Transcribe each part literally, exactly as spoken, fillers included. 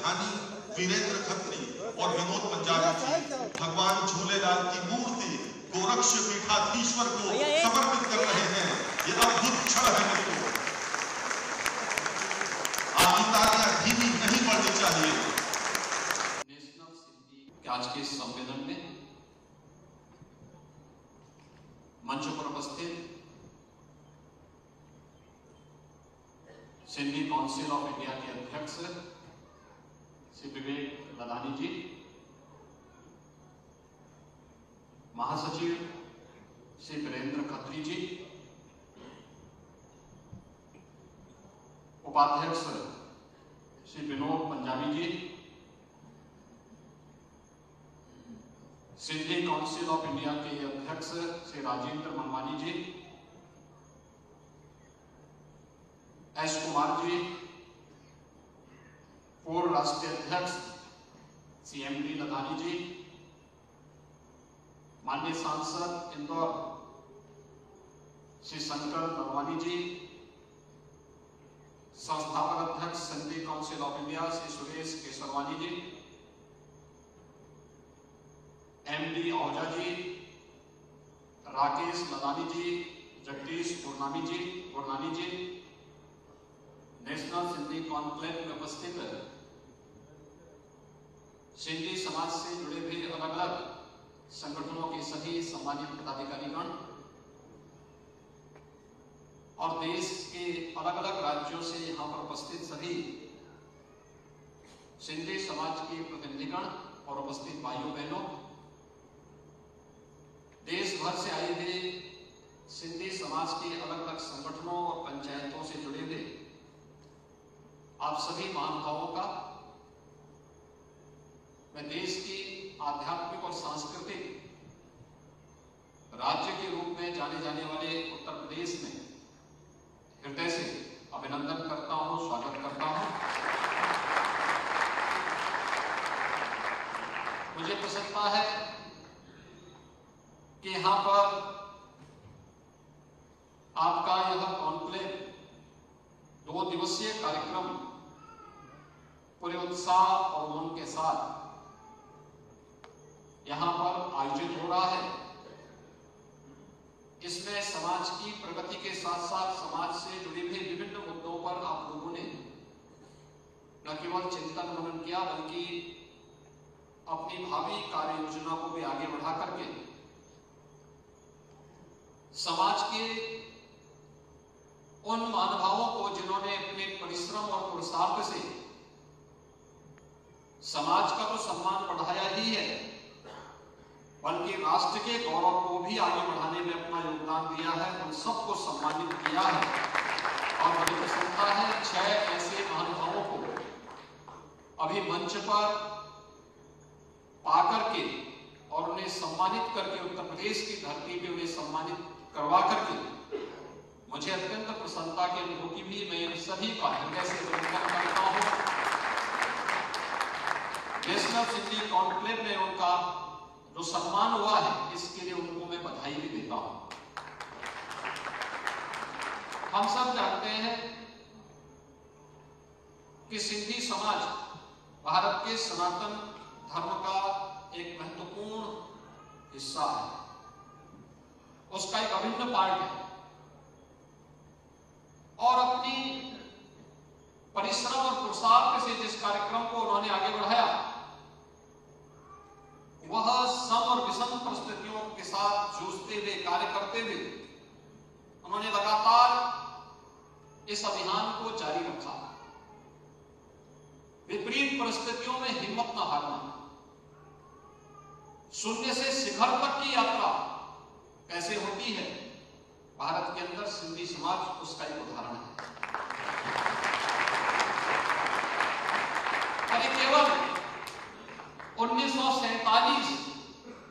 लधानी, वीरेंद्र खत्री और विनोद पंजाबी भगवान झूलेलाल की मूर्ति गोरक्ष पीठाधीश्वर को समर्पित कर रहे हैं। ये अद्भुत क्षण है। धीमी नहीं बढ़नी चाहिए। नेशनल सिंधी आज के सम्मेलन में मंचों पर उपस्थित सिंधी काउंसिल ऑफ इंडिया के अध्यक्ष श्री विवेक लधानी जी, महासचिव श्री वीरेंद्र खत्री जी, उपाध्यक्ष Shri Vinod Punjabi ji, Sindhi council of India के अध्यक्ष श्री राजेंद्र मनवानी जी, एस कुमार जी, पूर्व राष्ट्रीय अध्यक्ष श्री एम बी लधानी जी, माननीय सांसद इंदौर श्री शंकर लड़वानी जी, संस्थापक अध्यक्ष Sindhi council of India Shri Suresh Kesarwani ji, M B Ladhani ji, Rakesh Ladhani ji, Jagdish Purnani ji Purnani ji national Sindhi conclave में उपस्थित सिंधी समाज से जुड़े हुए अलग अलग संगठनों के सभी सम्मानित पदाधिकारीगण और देश के अलग अलग राज्यों से यहाँ पर उपस्थित सभी सिंधी समाज के प्रतिनिधिगण और उपस्थित भाइयों बहनों, देश भर से आए हुए सिंधी समाज के अलग अलग संगठनों और पंचायतों से जुड़े हुए आप सभी महानुभावों का मैं देश की आध्यात्मिक और सांस्कृतिक राज्य के रूप में जाने जाने वाले उत्तर प्रदेश में हृदय से अभिनंदन करता हूं, स्वागत करता हूं। मुझे प्रसन्नता है कि यहां पर आपका यह कॉन्क्लेव दो दिवसीय कार्यक्रम पूरे उत्साह और मन के साथ यहां पर आयोजित हो रहा है। इसमें समाज की प्रगति के साथ साथ समाज से जुड़े हुए विभिन्न मुद्दों पर आप लोगों ने न केवल चिंतन मनन किया बल्कि अपनी भावी कार्य योजना को भी आगे बढ़ा करके समाज के उन महानुभावों को जिन्होंने अपने परिश्रम और पुरुषार्थ से समाज का तो सम्मान बढ़ाया ही है बल्कि राष्ट्र के गौरव को भी आगे बढ़ाने में अपना योगदान दिया है, उन सबको सम्मानित किया है। और मुझे प्रसन्नता है छह ऐसे महानुभावों को अभी मंच पर पाकर के और उन्हें सम्मानित करके उत्तर प्रदेश की धरती पे उन्हें सम्मानित करवा करके मुझे अत्यंत प्रसन्नता के अनुभव की भी मैं सभी का हृदय से अभिनंदन करता हूँ। नेशनल सिटी कॉन्क्लेव में उनका जो सम्मान हुआ है इसके लिए उनको मैं बधाई भी देता हूं। हम सब जानते हैं कि सिंधी समाज भारत के सनातन धर्म का एक महत्वपूर्ण हिस्सा है, उसका एक अभिन्न पार्ट है और अपनी परिश्रम और पुरुषार्थ से जिस कार्यक्रम को उन्होंने आगे बढ़ाया वह सम और विषम परिस्थितियों के साथ जूझते हुए कार्य करते हुए उन्होंने लगातार इस अभियान को जारी रखा। विपरीत परिस्थितियों में हिम्मत न हारना, शून्य से शिखर तक की यात्रा कैसे होती है भारत के अंदर सिंधी समाज उसका एक उदाहरण है। अरे केवल उन्नीस सौ सैतालीस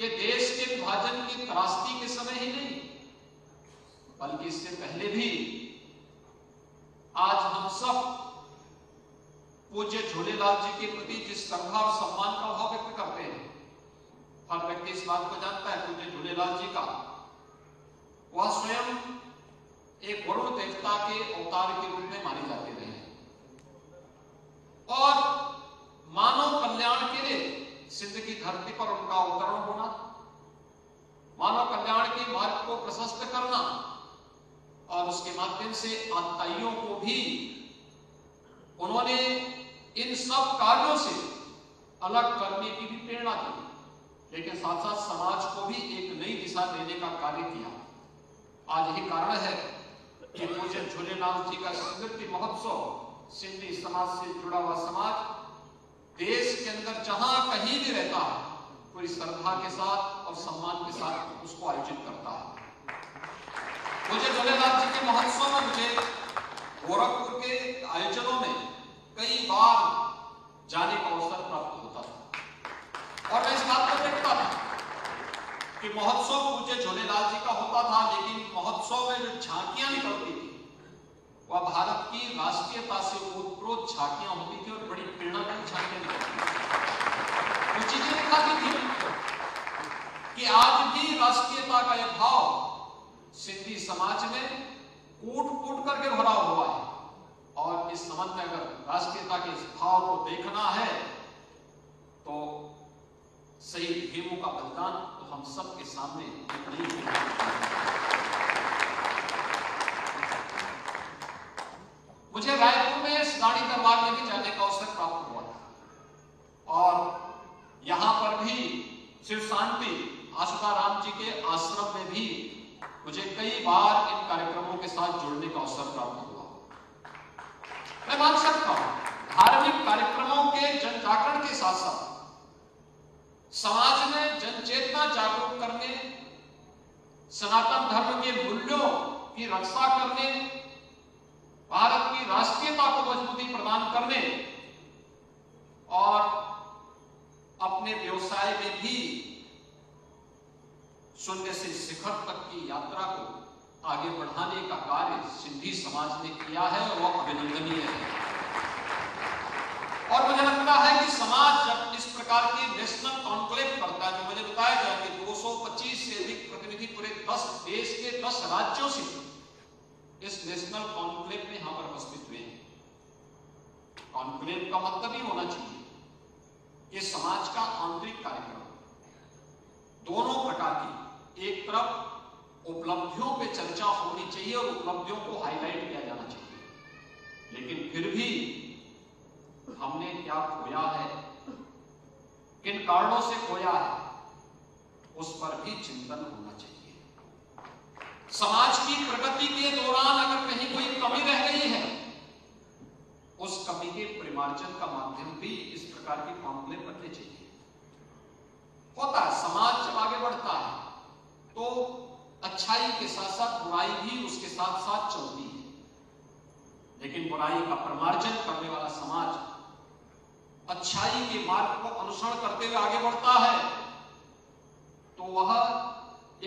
ये देश के विभाजन की त्रासदी के समय ही नहीं बल्कि इससे पहले भी आज हम सब पूज्य झूलेलाल जी के प्रति जिस श्रद्धा और सम्मान का भाव व्यक्त करते हैं, हर व्यक्ति इस बात को जानता है पूज्य झूलेलाल जी का वह स्वयं एक वरुण देवता के अवतार के रूप में माने जाते रहे और सिंध की धरती पर उनका अवतरण होना, मानव कल्याण के मार्ग को प्रशस्त करना और उसके माध्यम से आतताइयों को भी उन्होंने इन सब कार्यों से अलग करने की भी प्रेरणा दी, लेकिन साथ साथ समाज को भी एक नई दिशा देने का कार्य किया। आज यही कारण है कि पूज्य झूलेलाल जी का स्मृति महोत्सव, सिंधी समाज से जुड़ा हुआ समाज देश के अंदर जहां कहीं भी रहता है पूरी श्रद्धा के साथ और सम्मान के साथ उसको आयोजित करता है। मुझे झूलेलाल जी के महोत्सव में, मुझे गोरखपुर के आयोजनों में कई बार जाने का अवसर प्राप्त होता था और मैं इस बात को देखता था कि महोत्सव पूज्य झूलेलाल जी का होता था, लेकिन महोत्सव में जो झांकियां निकलती थी वह भारत की राष्ट्रीयता से ओतप्रोत झांकियां होती थी और बड़ी प्रेरणादायी झांकियां निकलती थी। चीजें दिखाती थी कि आज भी राष्ट्रीयता का यह भाव सिंधी समाज में कूट कूट करके भरा हुआ है और इस संबंध में अगर राष्ट्रीयता के इस भाव को देखना है तो शहीद हेमू का बलिदान तो हम सबके सामने नहीं। मुझे रायपुर में स्नानी दरबार में भी जाने का अवसर प्राप्त हुआ था और यहाँ पर भी शिव शांति आशुपाल राम जी के आश्रम में भी मुझे कई बार इन कार्यक्रमों के साथ जुड़ने का अवसर प्राप्त हुआ। मैं मान सकता हूँ धार्मिक कार्यक्रमों के जन जागरण के साथ साथ समाज में जन चेतना जागरूक करने, सनातन धर्म के मूल्यों की रक्षा करने, भारत की राष्ट्रीयता को मजबूती प्रदान करने और अपने व्यवसाय में भी शून्य से शिखर तक की यात्रा को आगे बढ़ाने का कार्य सिंधी समाज ने किया है और वह अभिनंदनीय है। और मुझे लगता है कि समाज जब इस प्रकार के नेशनल कॉन्क्लेव करता है, जो मुझे बताया गया कि दो सौ पच्चीस से अधिक प्रतिनिधि पूरे दस देश के दस राज्यों से इस नेशनल कॉन्क्लेव में यहाँ पर उपस्थित हुए हैं। कॉन्क्लेव का मतलब ही होना चाहिए ये समाज का आंतरिक कार्यक्रम, दोनों प्रकार की एक तरफ उपलब्धियों पे चर्चा होनी चाहिए और उपलब्धियों को हाईलाइट किया जाना चाहिए, लेकिन फिर भी हमने क्या खोया है, किन कारणों से खोया है, उस पर भी चिंतन होना चाहिए। समाज की प्रगति के दौरान अगर कहीं कोई कमी रह गई है, उस कमी के परिमार्जन का माध्यम भी इस प्रकार के कॉन्क्लेव बनने चाहिए। होता है समाज जब आगे बढ़ता है तो अच्छाई के साथ साथ बुराई भी उसके साथ साथ चलती है, लेकिन बुराई का परिमार्जन करने वाला समाज अच्छाई के मार्ग को अनुसरण करते हुए आगे बढ़ता है तो वह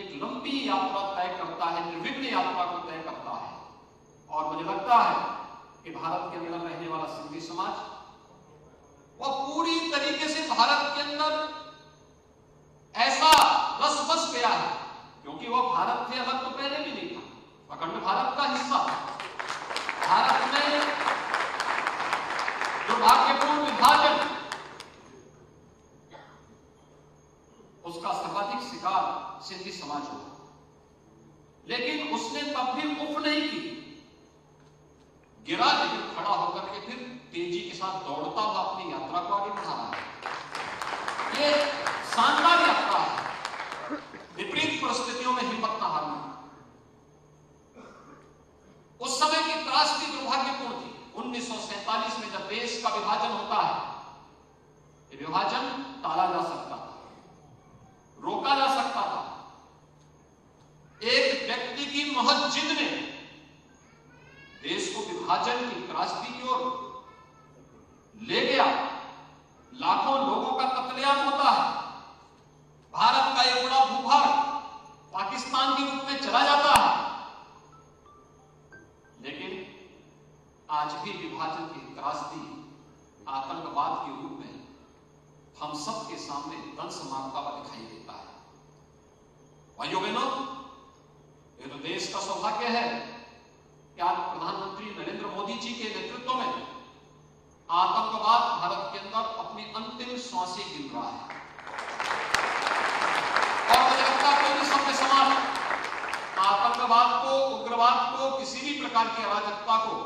एक लंबी यात्रा तय करता है, निर्विघ्न यात्रा को तय करता है। और मुझे लगता है कि भारत के अंदर रहने वाला सिंधी समाज वह पूरी तरीके से भारत के अंदर ऐसा रस बस गया है, क्योंकि वह भारत से अलग तो पहले भी नहीं था, अखंड भारत का हिस्सा। भारत में दुर्भाग्यपूर्ण विभाजन उसका सर्वाधिक शिकार सिंधी समाज हुआ, लेकिन उसने तब भी मुफ नहीं की, गिरा लेकिन खड़ा होकर के फिर तेजी के साथ दौड़ता हुआ अपनी यात्रा को आगे बढ़ा रहा है। ये शानदार यात्रा है, विपरीत परिस्थितियों में हिम्मत न हारना। उस समय की त्रासदी दुर्भाग्यपूर्ण थी। उन्नीस सौ सैतालीस में जब देश का विभाजन होता है, विभाजन टाला जा सकता था, रोका जा सकता था। एक व्यक्ति की महज जिद ने देश को विभाजन की त्रासदी की ओर ले गया। लाखों लोगों का कत्लेआम होता है, भारत का एक बड़ा भूभाग पाकिस्तान के रूप में चला जाता है, लेकिन आज भी विभाजन की त्रासदी आतंकवाद के रूप में हम सबके सामने दंश मारता हुआ दिखाई देता है। भाइयों बहनों, ये तो देश का सौभाग्य है कि आज प्रधानमंत्री नरेंद्र मोदी जी के नेतृत्व में आतंकवाद भारत के अंदर अपनी अंतिम सौ से गिन रहा है और मुझे लगता है कोई भी सबके समान आतंकवाद को, उग्रवाद को, किसी भी प्रकार की अराजकता को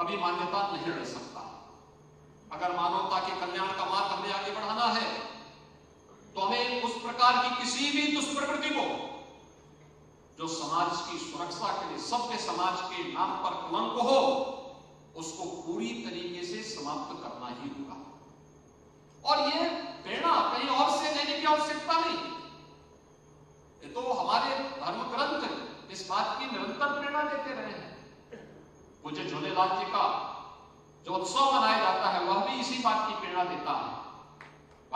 कभी मान्यता नहीं दे सकता। अगर मानवता के कल्याण का मार्ग हमें आगे बढ़ाना है तो हमें उस प्रकार की किसी भी दुष्प्रवृत्ति को जो समाज की सुरक्षा के लिए सबके समाज के नाम पर कलंक हो उसको पूरी तरीके से समाप्त करना ही होगा। और ये प्रेरणा कहीं और से लेने की आवश्यकता नहीं, ये तो हमारे धर्म ग्रंथ इस बात की निरंतर प्रेरणा देते रहे हैं। मुझे झूलेलाल जी का जो उत्सव मनाया जाता है वह भी इसी बात की प्रेरणा देता है।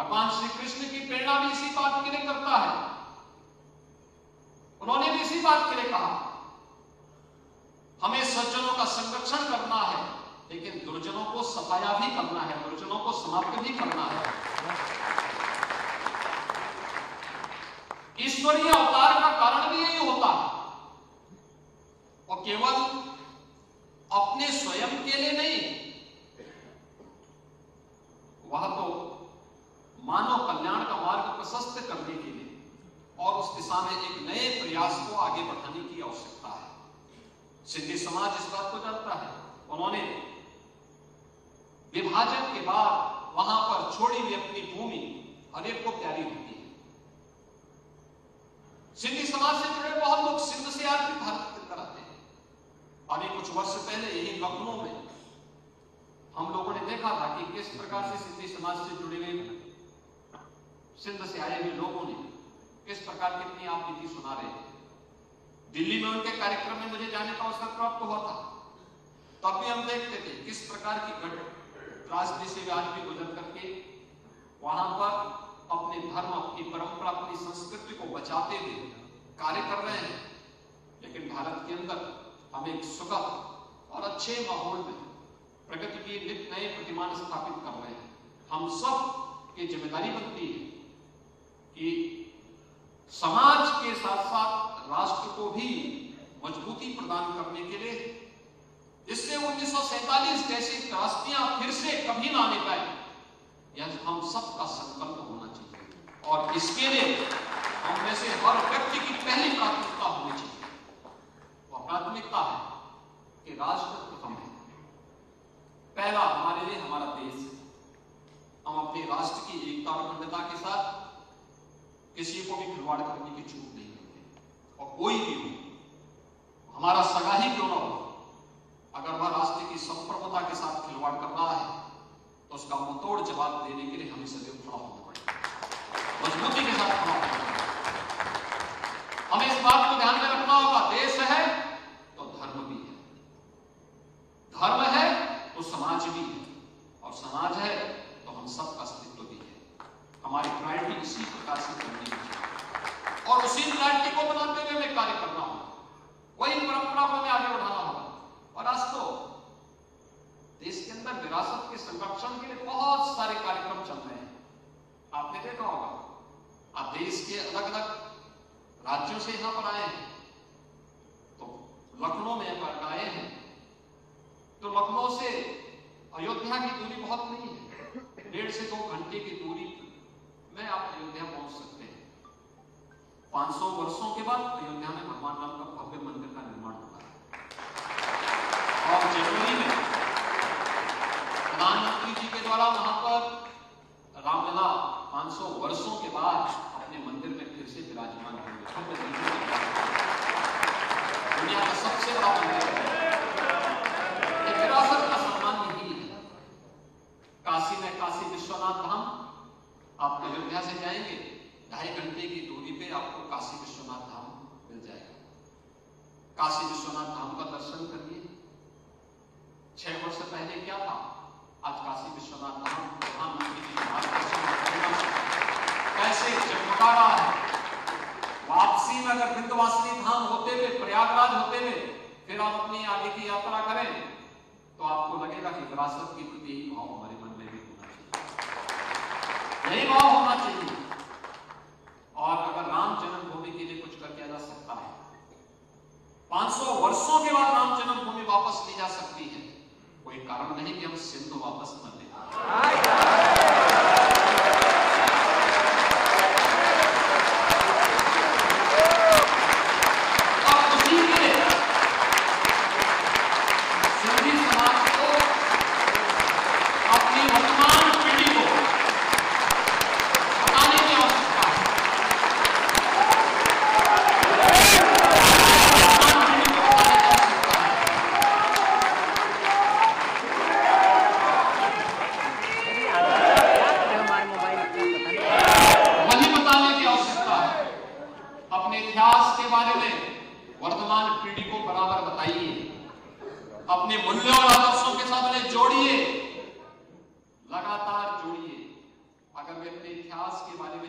भगवान श्री कृष्ण की प्रेरणा भी इसी बात के लिए करता है, उन्होंने भी इसी बात के लिए कहा हमें सज्जनों का संरक्षण करना है लेकिन दुर्जनों को सफाया भी करना है, दुर्जनों को समाप्त भी करना है। ईश्वरीय अवतार का कारण भी यही होता है और केवल अपने स्वयं के लिए नहीं, वह तो मानव कल्याण का मार्ग प्रशस्त करने के लिए और उस दिशा में एक नए प्रयास को आगे बढ़ाने की आवश्यकता है। सिंधी समाज इस बात को जानता है, उन्होंने विभाजन के बाद वहां पर छोड़ी हुई अपनी भूमि हरेक को प्यारी होती है। सिंधी समाज से जुड़े बहुत लोग सिंध से आकर भारत कराते हैं। अभी कुछ वर्ष पहले यही लखनऊ में हम लोगों ने देखा था कि किस प्रकार से सिंधी समाज से जुड़े हुए सिंध से आए हुए लोगों ने किस प्रकार की अपनी आप नीति सुना रहे हैं। दिल्ली में उनके कार्यक्रम में मुझे जाने का अवसर प्राप्त हुआ था, तब भी हम देखते थे किस प्रकार की घट राजनीति से आदमी गुजर करके वहां पर अपने धर्म, अपनी परंपरा, अपनी संस्कृति को बचाते हुए कार्य कर रहे हैं। लेकिन भारत के अंदर हम एक सुगम और अच्छे माहौल में प्रगति की नित नए प्रतिमान स्थापित कर रहे हैं। हम सब की जिम्मेदारी बनती है कि समाज के साथ साथ राष्ट्र को भी मजबूती प्रदान करने के लिए, जिससे उन्नीस सौ सैतालीस जैसी त्रासदियां फिर से कभी ना आने पाए, यह हम सबका संकल्प होना चाहिए और इसके लिए हम में से हर व्यक्ति की पहली प्राथमिकता होनी चाहिए। प्राथमिकता है कि राष्ट्र प्रथम है, पहला हमारे लिए हमारा देश है। हम अपने राष्ट्र की एकता और अखंडता के साथ किसी को भी खिलवाड़ करने की छूट नहीं देते और कोई भी हो, हमारा सगा ही क्यों ना हो, अगर वह राष्ट्र की संप्रभुता के साथ खिलवाड़ कर रहा है तो उसका मुंहतोड़ जवाब देने के लिए हमें सदैव खड़ा होना पड़ेगा, मजबूती के साथ खड़ा होना पड़ेगा। हमें इस बात को ध्यान में रखना होगा, देश है धर्म है तो समाज भी है और समाज है तो हम सबका अस्तित्व भी है। हमारी प्रायोरिटी इसी प्रकार से करनी चाहिए और उसी प्रायोरिटी को बनाते हुए हमें कार्य करना होगा, वही परंपरा को हमें आगे बढ़ाना होगा। और आज तो देश के अंदर विरासत के संरक्षण के लिए बहुत सारे कार्यक्रम चल रहे हैं, आपने देखा होगा। आप देश के अलग अलग राज्यों से यहां पर आए हैं, तो लखनऊ में पर आए हैं तो लखनऊ से अयोध्या की दूरी बहुत नहीं है, डेढ़ से दो घंटे की दूरी में आप अयोध्या पहुंच सकते हैं। पाँच सौ वर्षों के बाद अयोध्या में भगवान राम का भव्य मंदिर का निर्माण होता है और जनवरी में प्रधानमंत्री जी के द्वारा वहां पर रामलला पाँच सौ वर्षों के बाद अपने मंदिर में फिर से विराजमान होंगे। दुनिया का सबसे बड़ा मंदिर है, विरासत का सम्मान यही है। काशी में काशी विश्वनाथ धाम, आप अयोध्या से जाएंगे ढाई घंटे की दूरी पे आपको काशी विश्वनाथ धाम मिल जाएगा। काशी विश्वनाथ धाम का दर्शन करिए। छह वर्ष पहले क्या था, आज काशी विश्वनाथ धाम प्रधानमंत्री जी मार्गदर्शन कैसे जगमगा रहा है। वापसी में अगर विंध्यवासिनी धाम होते हुए, प्रयागराज होते हुए फिर आप अपनी आगे की यात्रा करें तो आपको लगेगा कि विरासत के प्रति यही भाव हमारे मन में भी होना चाहिए, यही भाव होना चाहिए। और अगर राम जन्मभूमि के लिए कुछ कर दिया जा सकता है, पाँच सौ वर्षों के बाद राम जन्मभूमि वापस ली जा सकती है, कोई कारण नहीं कि हम सिंधु वापस न लें।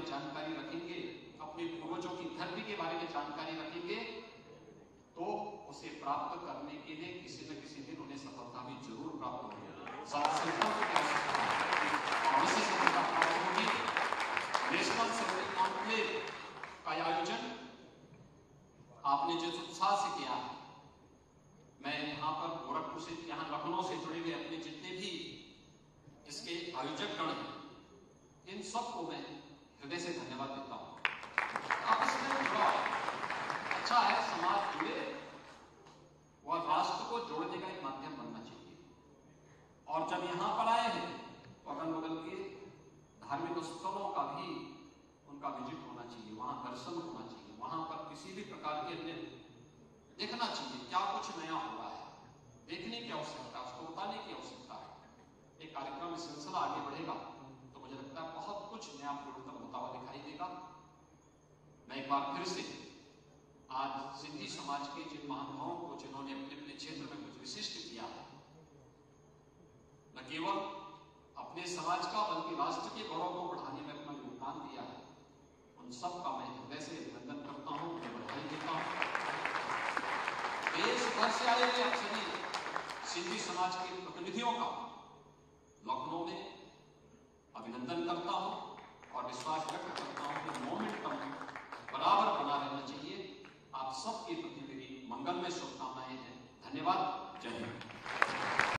में जानकारी रखेंगे, अपने पूर्वजों की धरती के बारे में जानकारी रखेंगे तो उसे प्राप्त करने के लिए किसी न किसी दिन उन्हें सफलता भी जरूर प्राप्त होगी। सफलता प्राप्त होगी। नेशनल सिंधी कॉन्क्लेव का आयोजन आपने जिस उत्साह से किया, मैं यहाँ पर गोरखपुर से, यहाँ लखनऊ से जुड़े हुए अपने जितने भी इसके आयोजक गण हैं, इन सबको मैं हृदय से धन्यवाद देता हूँ। आप इसमें अच्छा है, समाज जुड़े, वह राष्ट्र को जोड़ने का एक माध्यम बनना चाहिए। और जब यहाँ पर आए हैं तो अगल बगल के धार्मिक स्थलों का भी उनका विजिट होना चाहिए, वहाँ दर्शन होना चाहिए, वहाँ पर किसी भी प्रकार के अन्य देखना चाहिए क्या कुछ नया हो रहा है, देखने की आवश्यकता, उसको बताने की आवश्यकता है। एक कार्यक्रम में सिलसिला आगे बढ़ेगा तो मुझे लगता है बहुत कुछ नया पूर्वोत्तर होता हुआ दिखाई देगा। मैं एक बार फिर से आज सिंधी समाज के जिन महानुभावों को, जिन्होंने अपने अपने क्षेत्र में कुछ विशिष्ट किया है, न केवल अपने समाज का बल्कि राष्ट्र के गौरव को बढ़ाने में अपना योगदान दिया है, उन सबका मैं हृदय से अभिनंदन करता हूँ, उन्हें बधाई देता हूँ। देश भर से आए हुए सभी सिंधी समाज के प्रतिनिधियों का लखनऊ में अभिनंदन करता हूं और विश्वास व्यक्त करता हूं कि मोमेंटम बराबर बना रहना चाहिए। आप सबके प्रति मेरी मंगलमय शुभकामनाएं हैं। धन्यवाद। जय हिंद।